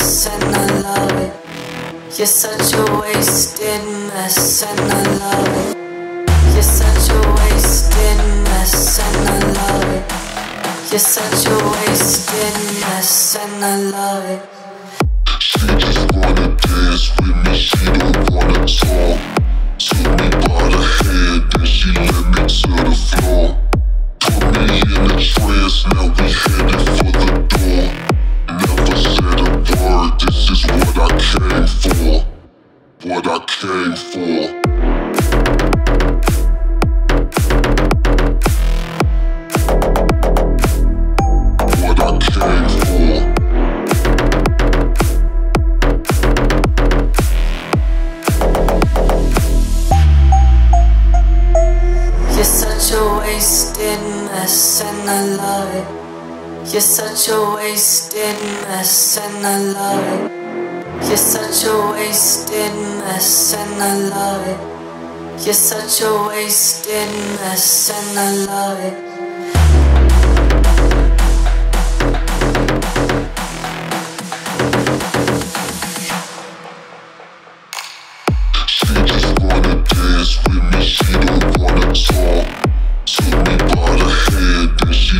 mess and I love it. You're such a wasted mess and I love it. You're such a wasted mess and I love it. You're such a wasted mess and I love it. She just wanna dance with me, she don't wanna talk. Took me by the head, then she led me to the floor. Put me in a trance, now we headed for the door. Never said a word, this is what I came for. What I came for. And I love it. You're such a wasted mess and I love it. You're such a wasted mess and I love it. You're such a wasted mess and I love it. She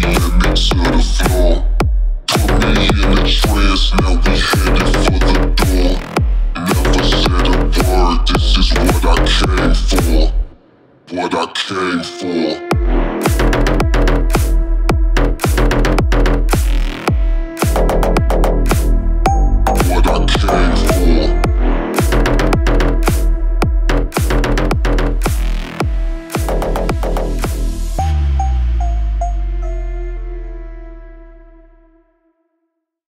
led me to the floor.